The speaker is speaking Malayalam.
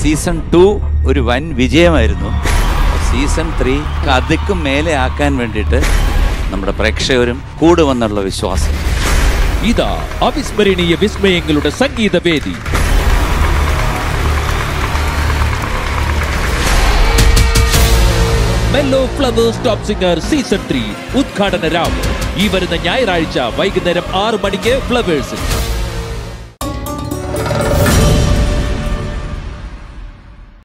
സീസൺ 2 ഒരു വൻ വിജയമായിരുന്നു. സീസൺ 3 കഥയ്ക്കും മേലെ ആക്കാൻ വേണ്ടിയിട്ട് നമ്മുടെ പ്രേക്ഷകരും കൂടുമെന്നുള്ള വിശ്വാസം. ഇതാ അവിസ്മരണീയ വിസ്മയങ്ങളുടെ സംഗീതവേദി. ഫ്ലവേഴ്സ് ടോപ്പ് സിംഗർ സീസൺ 3 ഉദ്ഘാടന രാവ് ഈ വരുന്ന ഞായറാഴ്ച വൈകുന്നേരം 6 മണിക്ക് ഫ്ലവേഴ്സിൽ.